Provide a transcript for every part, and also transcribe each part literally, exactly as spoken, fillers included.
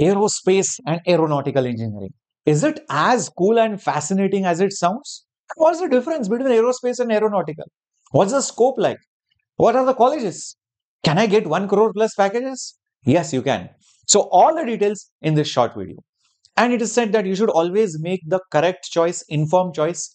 Aerospace and aeronautical engineering. Is it as cool and fascinating as it sounds? What's the difference between aerospace and aeronautical? What's the scope like? What are the colleges? Can I get one crore plus packages? Yes, you can. So all the details in this short video. And it is said that you should always make the correct choice, informed choice.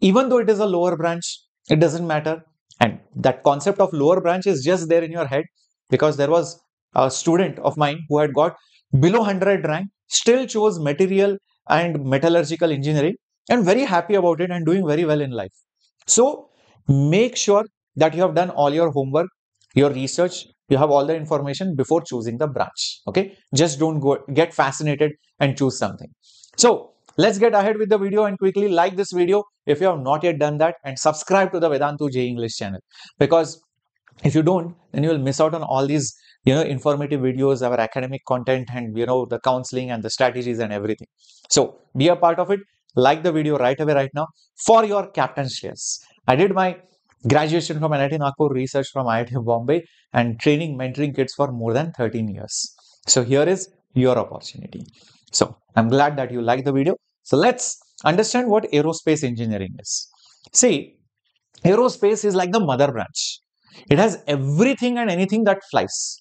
Even though it is a lower branch, it doesn't matter. And that concept of lower branch is just there in your head, because there was a student of mine who had got below one hundred rank, still chose material and metallurgical engineering, and very happy about it and doing very well in life. So make sure that you have done all your homework, your research, you have all the information before choosing the branch. Okay, just don't go get fascinated and choose something. So let's get ahead with the video and quickly like this video if you have not yet done that, and subscribe to the Vedantu J English channel, because if you don't, then you will miss out on all these, you know, informative videos, our academic content, and you know, the counseling and the strategies and everything. So be a part of it. Like the video right away right now for your captain shares. I did my graduation from N I T Nagpur, research from I I T Bombay, and training, mentoring kids for more than thirteen years. So here is your opportunity. So I'm glad that you like the video. So let's understand what aerospace engineering is. See, aerospace is like the mother branch. It has everything and anything that flies.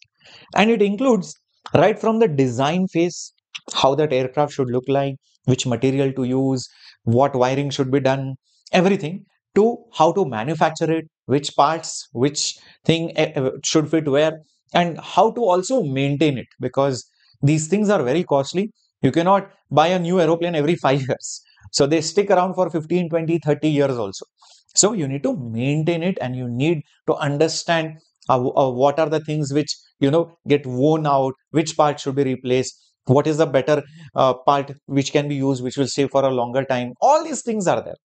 And it includes right from the design phase, how that aircraft should look like, which material to use, what wiring should be done, everything, to how to manufacture it, which parts, which thing should fit where, and how to also maintain it, because these things are very costly. You cannot buy a new aeroplane every five years. So they stick around for fifteen, twenty, thirty years also. So you need to maintain it, and you need to understand uh, uh, what are the things which, you know, get worn out, which part should be replaced, what is the better uh, part which can be used, which will stay for a longer time. All these things are there.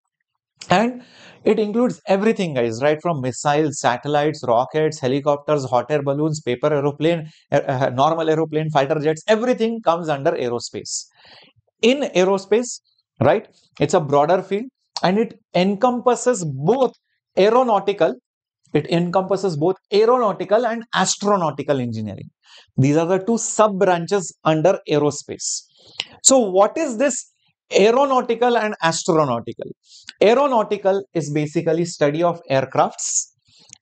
And it includes everything, guys, right from missiles, satellites, rockets, helicopters, hot air balloons, paper aeroplane, uh, normal aeroplane, fighter jets, everything comes under aerospace. In aerospace, right, it's a broader field, and it encompasses both aeronautical, it encompasses both aeronautical and astronautical engineering. These are the two sub-branches under aerospace. So what is this aeronautical and astronautical? Aeronautical is basically study of aircrafts,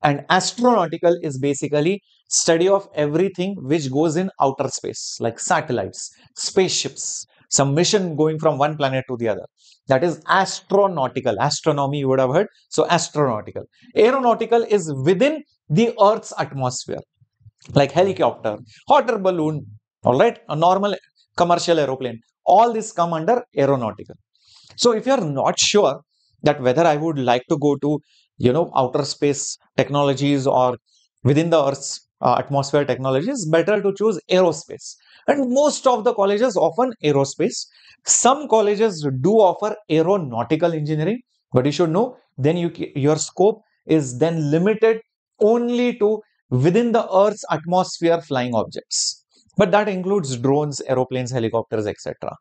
and astronautical is basically study of everything which goes in outer space, like satellites, spaceships, some mission going from one planet to the other. That is astronautical. Astronomy you would have heard. So astronautical. Aeronautical is within the Earth's atmosphere, like helicopter, hot air balloon, all right, a normal commercial aeroplane, all this come under aeronautical. So if you are not sure that whether I would like to go to, you know, outer space technologies or within the Earth's uh, atmosphere technologies, better to choose aerospace. And most of the colleges offer aerospace. Some colleges do offer aeronautical engineering, but you should know then you, your scope is then limited only to within the Earth's atmosphere flying objects. But that includes drones, aeroplanes, helicopters, et cetera.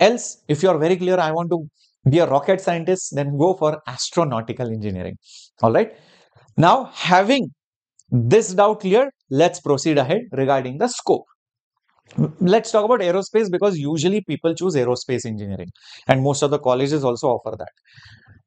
Else, if you are very clear, I want to be a rocket scientist, then go for astronautical engineering. All right. Now, having this doubt cleared, let's proceed ahead regarding the scope. Let's talk about aerospace, because usually people choose aerospace engineering, and most of the colleges also offer that.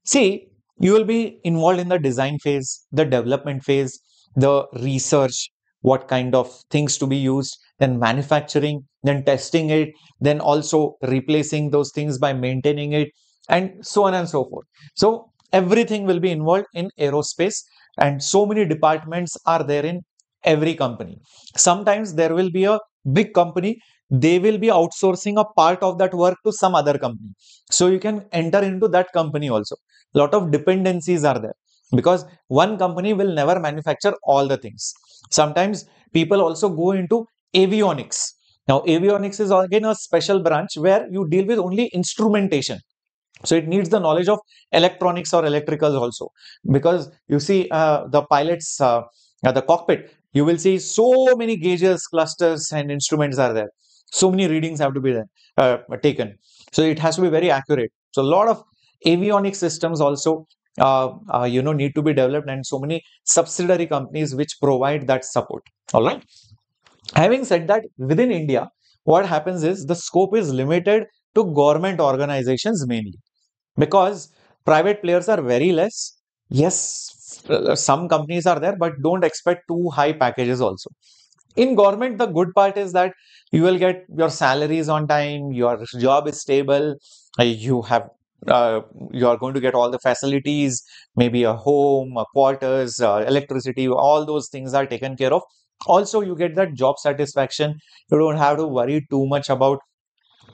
See, you will be involved in the design phase, the development phase, the research, what kind of things to be used, then manufacturing, then testing it, then also replacing those things by maintaining it, and so on and so forth. So everything will be involved in aerospace, and so many departments are there in every company. Sometimes there will be a big company, they will be outsourcing a part of that work to some other company. So you can enter into that company also. A lot of dependencies are there, because one company will never manufacture all the things. Sometimes people also go into avionics. Now, avionics is again a special branch where you deal with only instrumentation. So it needs the knowledge of electronics or electricals also, because you see uh, the pilots, uh, the cockpit, you will see so many gauges, clusters, and instruments are there. So many readings have to be there, uh, taken. So it has to be very accurate. So a lot of avionic systems also Uh, uh, you know, need to be developed, and so many subsidiary companies which provide that support. All right. Having said that, within India, what happens is the scope is limited to government organizations mainly, because private players are very less. Yes, some companies are there, but don't expect too high packages also. In government, the good part is that you will get your salaries on time, your job is stable, you have uh, you are going to get all the facilities, maybe a home, a quarters, uh, electricity, all those things are taken care of. Also, you get that job satisfaction. You don't have to worry too much about,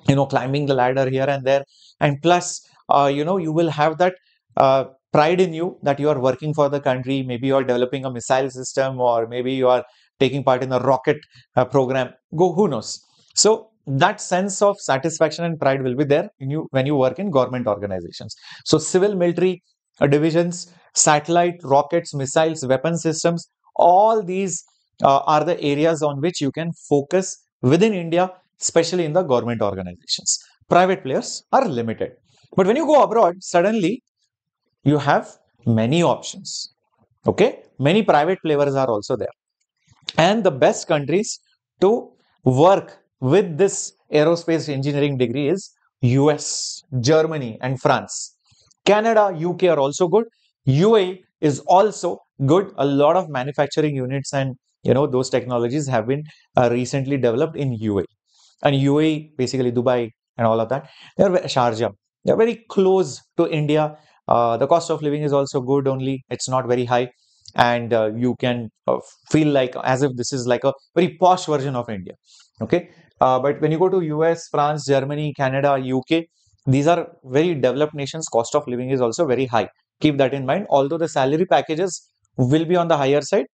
you know, climbing the ladder here and there. And plus, uh, you know, you will have that uh, pride in you that you are working for the country. Maybe you are developing a missile system, or maybe you are taking part in a rocket uh, program. Go, who knows? So that sense of satisfaction and pride will be there in you when you work in government organizations. So civil, military uh, divisions, satellite, rockets, missiles, weapon systems, all these Uh, are the areas on which you can focus within India, especially in the government organizations. Private players are limited. But when you go abroad, suddenly you have many options. Okay, many private players are also there. And the best countries to work with this aerospace engineering degree is U S, Germany and France. Canada, U K are also good. U A E is also good. A lot of manufacturing units and you know, those technologies have been uh, recently developed in U A E. And U A E, basically Dubai and all of that, they're Sharjah. They're very close to India. Uh, the cost of living is also good only. It's not very high. And uh, you can uh, feel like as if this is like a very posh version of India. Okay. Uh, but when you go to U S, France, Germany, Canada, U K, these are very developed nations. Cost of living is also very high. Keep that in mind. Although the salary packages will be on the higher side,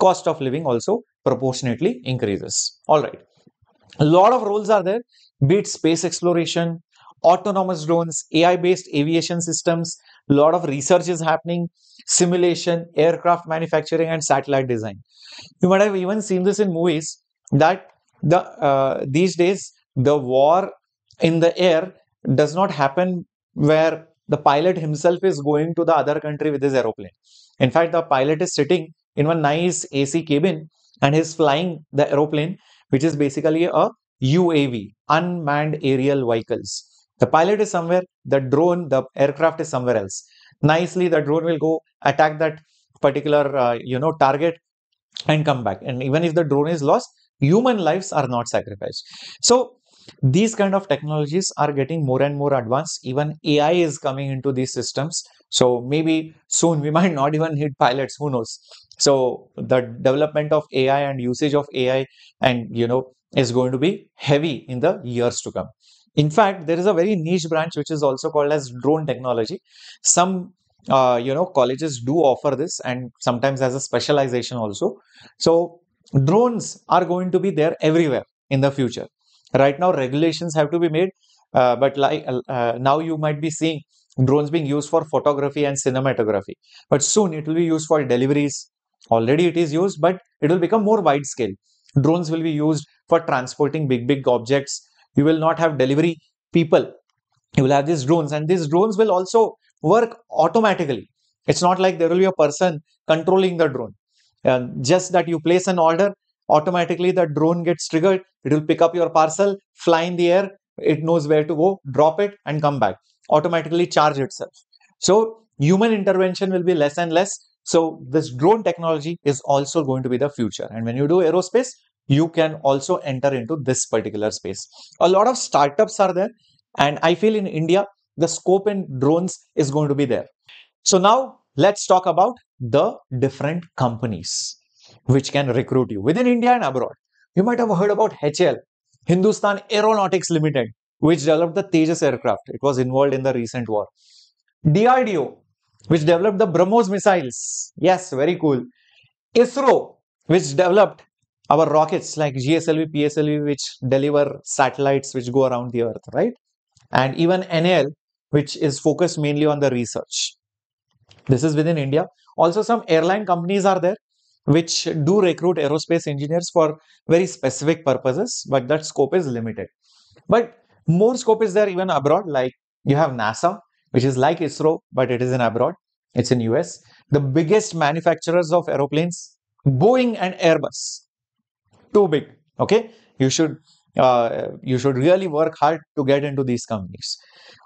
cost of living also proportionately increases. All right. A lot of roles are there, be it space exploration, autonomous drones, A I-based aviation systems, a lot of research is happening, simulation, aircraft manufacturing, and satellite design. You might have even seen this in movies that the uh, these days, the war in the air does not happen where the pilot himself is going to the other country with his aeroplane. In fact, the pilot is sitting in one nice A C cabin and he's flying the aeroplane, which is basically a U A V, unmanned aerial vehicles. The pilot is somewhere, the drone, the aircraft is somewhere else. Nicely, the drone will go attack that particular, uh, you know, target and come back. And even if the drone is lost, human lives are not sacrificed. So these kind of technologies are getting more and more advanced. Even A I is coming into these systems. So maybe soon we might not even need pilots, who knows. So the development of A I and usage of A I and, you know, is going to be heavy in the years to come. In fact, there is a very niche branch which is also called as drone technology. Some, uh, you know, colleges do offer this and sometimes as a specialization also. So drones are going to be there everywhere in the future. Right now, regulations have to be made, uh, but like uh, now you might be seeing drones being used for photography and cinematography. But soon it will be used for deliveries. Already it is used, but it will become more wide scale. Drones will be used for transporting big, big objects. You will not have delivery people. You will have these drones, and these drones will also work automatically. It's not like there will be a person controlling the drone. Uh, just that you place an order, automatically the drone gets triggered. It will pick up your parcel, fly in the air. It knows where to go, drop it and come back. Automatically charge itself. So human intervention will be less and less. So this drone technology is also going to be the future. And when you do aerospace, you can also enter into this particular space. A lot of startups are there. And I feel in India, the scope in drones is going to be there. So now let's talk about the different companies which can recruit you within India and abroad. You might have heard about H A L, Hindustan Aeronautics Limited, which developed the Tejas aircraft. It was involved in the recent war. D R D O, which developed the Brahmos missiles. Yes, very cool. ISRO, which developed our rockets like G S L V, P S L V, which deliver satellites which go around the earth, right? And even N A L, which is focused mainly on the research. This is within India. Also, some airline companies are there, which do recruit aerospace engineers for very specific purposes, but that scope is limited. But more scope is there even abroad, like you have NASA, which is like ISRO, but it is in abroad. It's in U S. The biggest manufacturers of aeroplanes, Boeing and Airbus. Too big. Okay, you should uh, you should really work hard to get into these companies.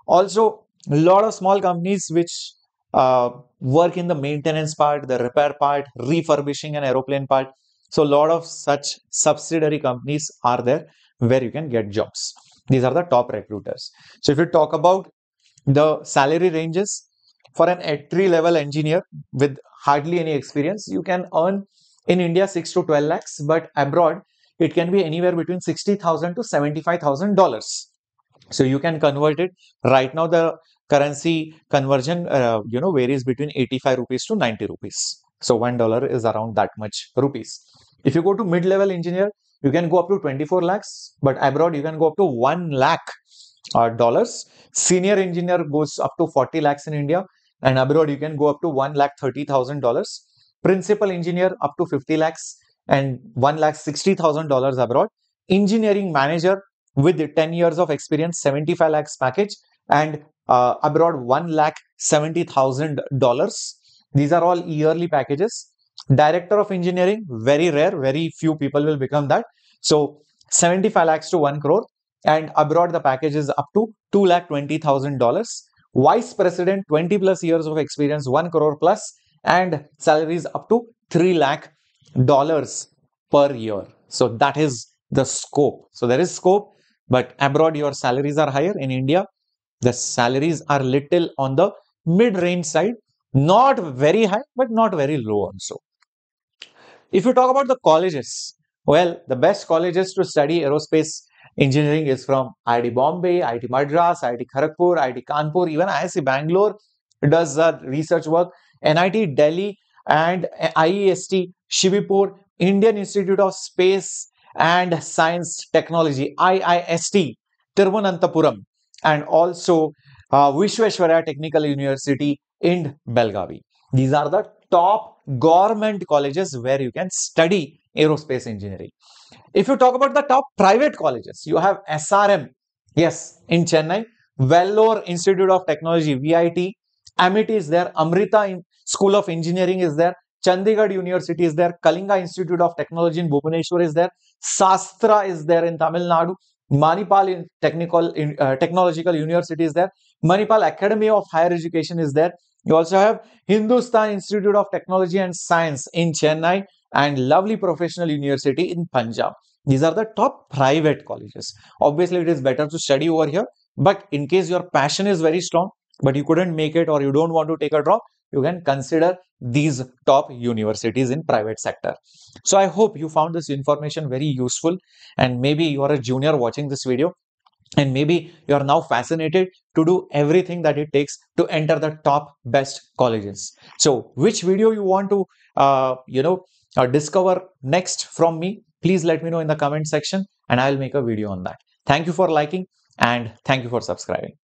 Also, a lot of small companies which uh, work in the maintenance part, the repair part, refurbishing an aeroplane part. So a lot of such subsidiary companies are there where you can get jobs. These are the top recruiters. So if you talk about the salary ranges for an entry level engineer with hardly any experience, you can earn in India six to twelve lakhs, but abroad it can be anywhere between sixty thousand to seventy-five thousand dollars. So you can convert it. Right now the currency conversion uh, you know varies between eighty-five rupees to ninety rupees. So one dollar is around that much rupees. If you go to mid-level engineer, you can go up to twenty-four lakhs, but abroad you can go up to one lakh dollars. Senior engineer goes up to forty lakhs in India, and abroad you can go up to one lakh thirty thousand dollars. Principal engineer up to fifty lakhs and one lakh sixty thousand dollars abroad. Engineering manager with ten years of experience, seventy-five lakhs package, and uh, abroad one lakh seventy thousand dollars. These are all yearly packages. Director of engineering, very rare, very few people will become that. So seventy-five lakhs to one crore, and abroad the package is up to two lakh twenty thousand dollars. Vice president, twenty plus years of experience, one crore plus, and salaries up to three lakh dollars per year. So that is the scope. So there is scope, but abroad your salaries are higher. In India, the salaries are little on the mid-range side. Not very high, but not very low also. If you talk about the colleges, well, the best colleges to study aerospace engineering is from I I T Bombay, I I T Madras, I I T Kharagpur, I I T Kanpur, even I I S C Bangalore does uh, research work, N I T Delhi, and I I S T Shivapur, Indian Institute of Space and Science Technology, I I S T Tiruvananthapuram, and also uh, Vishveshwaraya Technical University in Belgavi. These are the top government colleges where you can study aerospace engineering. If you talk about the top private colleges, you have S R M, yes, in Chennai, Vellore Institute of Technology, V I T, Amit is there, Amrita School of Engineering is there, Chandigarh University is there, Kalinga Institute of Technology in Bhubaneswar is there, Sastra is there in Tamil Nadu, Manipal Technical uh, Technological University is there, Manipal Academy of Higher Education is there. You also have Hindustan Institute of Technology and Science in Chennai and Lovely Professional University in Punjab. These are the top private colleges. Obviously, it is better to study over here, but in case your passion is very strong, but you couldn't make it or you don't want to take a drop, you can consider these top universities in private sector. So I hope you found this information very useful, and maybe you are a junior watching this video, and maybe you are now fascinated to do everything that it takes to enter the top best colleges. So which video you want to, uh, you know, uh, discover next from me, please let me know in the comment section and I'll make a video on that. Thank you for liking and thank you for subscribing.